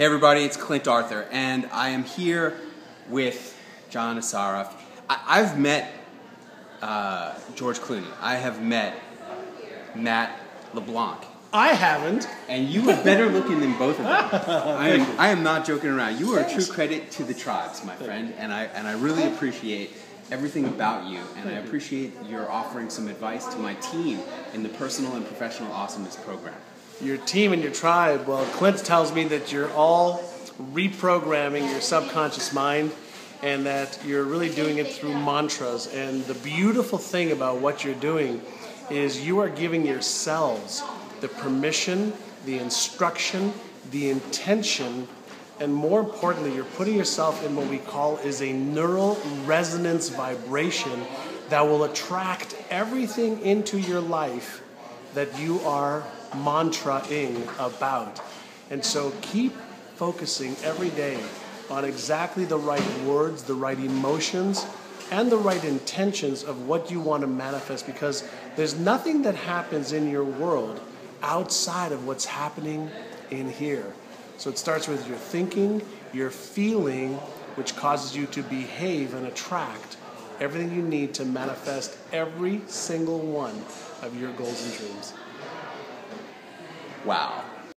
Hey everybody, it's Clint Arthur, and I am here with John Assaraf. I've met George Clooney. I have met Matt LeBlanc. I haven't. And you are better looking than both of them. I am not joking around. You are a true credit to the tribes, my friend, and I really appreciate everything about you, and I appreciate your offering some advice to my team in the Personal and Professional Awesomeness Program. Your team and your tribe. Well, Clint tells me that you're all reprogramming your subconscious mind and that you're really doing it through mantras. And the beautiful thing about what you're doing is you are giving yourselves the permission, the instruction, the intention, and more importantly, you're putting yourself in what we call is a neural resonance vibration that will attract everything into your life that you are mantra-ing about. And so keep focusing every day on exactly the right words, the right emotions, and the right intentions of what you want to manifest, because there's nothing that happens in your world outside of what's happening in here. So it starts with your thinking, your feeling, which causes you to behave and attract everything you need to manifest every single one of your goals and dreams. Wow.